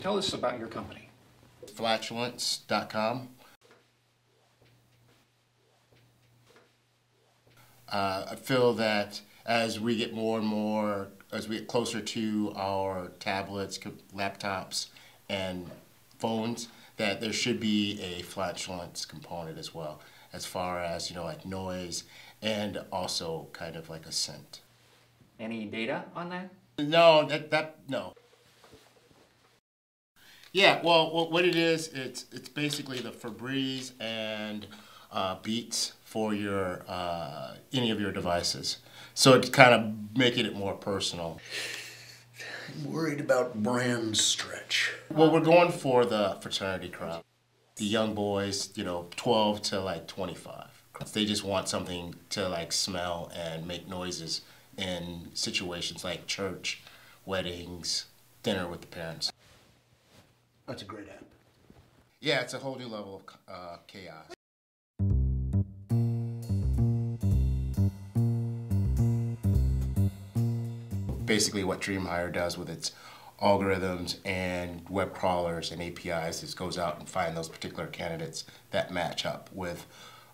Tell us about your company. Flatulence.com. I feel that as we get more and more, as we get closer to our tablets, laptops, and phones, that there should be a flatulence component as well, as far as, you know, like noise and also kind of like a scent. Any data on that? No, no. Yeah, well, what it is, it's basically the Febreze and Beats for your any of your devices. So it's kind of making it more personal. I'm worried about brand stretch. Well, we're going for the fraternity crowd, the young boys, you know, 12 to like 25. They just want something to like smell and make noises in situations like church, weddings, dinner with the parents. That's a great app. Yeah, it's a whole new level of chaos. Basically what DreamHire does with its algorithms and web crawlers and APIs is goes out and find those particular candidates that match up with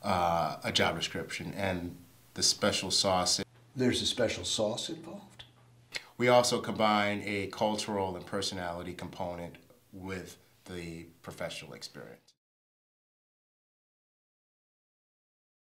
a job description and the special sauce. There's a special sauce involved? We also combine a cultural and personality component with the professional experience.